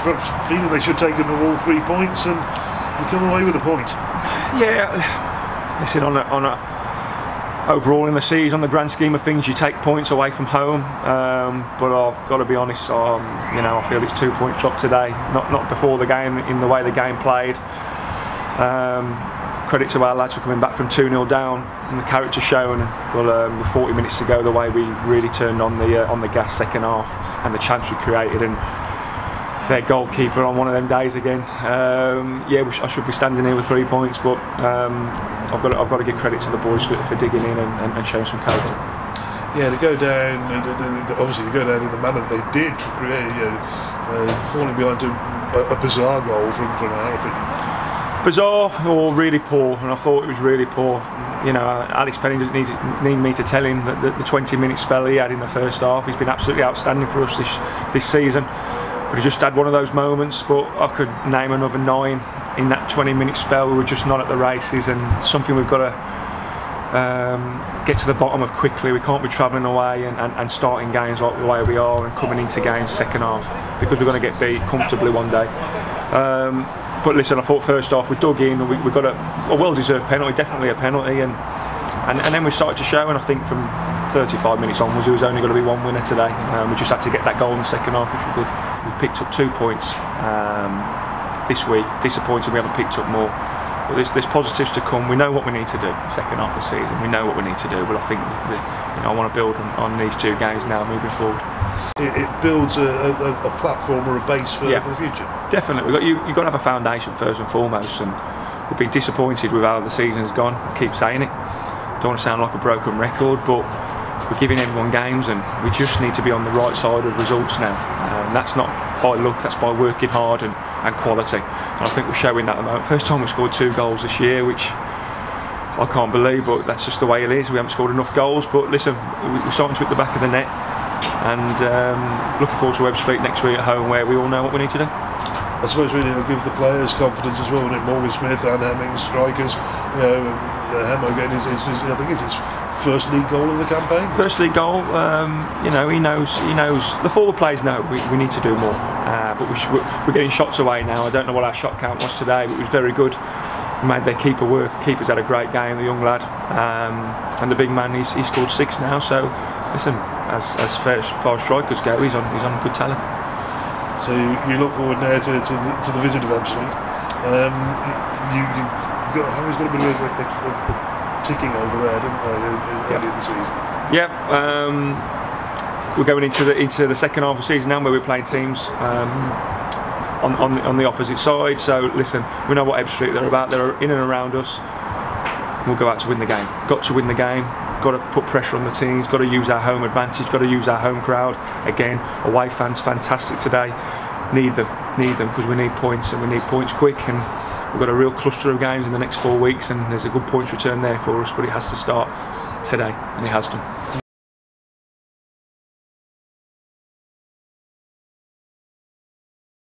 players perhaps feeling they should take them to all 3 points, and they come away with a point. Yeah, listen, overall in the season, on the grand scheme of things, you take points away from home. But I've got to be honest, you know, I feel it's 2 points dropped today. Not before the game, in the way the game played. Credit to our lads for coming back from 2-0 down, and the character shown. Well, with 40 minutes to go, the way we really turned on the gas second half, and the chance we created, and their goalkeeper on one of them days again. Yeah, I should be standing here with 3 points, but I've got to give credit to the boys for digging in and showing some character. Yeah, to go down, obviously to go down in the manner they did, to create, you know, falling behind a bizarre goal from our opinion. Bizarre or really poor, and I thought it was really poor. You know, Alex Penning doesn't need me to tell him that the 20-minute spell he had in the first half, he's been absolutely outstanding for us this season. But he just had one of those moments. But I could name another 9 in that 20-minute spell. We were just not at the races, and something we've got to get to the bottom of quickly. We can't be travelling away and starting games like the way we are, and coming into games second half, because we're going to get beat comfortably one day. But listen, I thought first half we dug in, and we got a well-deserved penalty, definitely a penalty, and then we started to show. And I think from 35 minutes onwards, there was only going to be one winner today. We just had to get that goal in the second half, which we did. We've picked up 2 points this week. Disappointed we haven't picked up more, but there's positives to come. We know what we need to do second half of the season. We know what we need to do, but I think you know, I want to build on these 2 games now moving forward. It builds a platform or a base for the future. Definitely, you've got to have a foundation first and foremost, and we've been disappointed with how the season's gone. I keep saying it. Don't want to sound like a broken record, but we're giving everyone games, and we just need to be on the right side of results now. And that's not by luck, that's by working hard and quality. And I think we're showing that at the moment. First time we've scored 2 goals this year, which I can't believe, but that's just the way it is. We haven't scored enough goals, but listen, we're starting to hit the back of the net. And looking forward to Ebbsfleet next week at home, where we all know what we need to do. I suppose really it'll give the players confidence as well, wouldn't it? Morgan Smith, Anne Hemming, strikers. You know, Hemmo getting I think it's his first league goal of the campaign. First league goal. You know, he knows. The forward players know we need to do more. But we're getting shots away now. I don't know what our shot count was today, but it was very good. We made their keeper work. Keeper's had a great game, the young lad. And the big man, he's scored 6 now. So listen, as far as strikers go, he's on good talent. So you look forward now to the visit of Ebbsfleet. Harry's got a bit of a ticking over there, didn't they, early in the season? Yeah, we're going into the second half of the season now, where we're playing teams on the opposite side. So listen, we know what Ebbsfleet they're about. They're in and around us. We'll go out to win the game. Got to win the game. Got to put pressure on the teams, got to use our home advantage, got to use our home crowd. Again, away fans fantastic today. Need them because we need points, and we need points quick, and we've got a real cluster of games in the next 4 weeks, and there's a good points return there for us, but it has to start today, and it has done.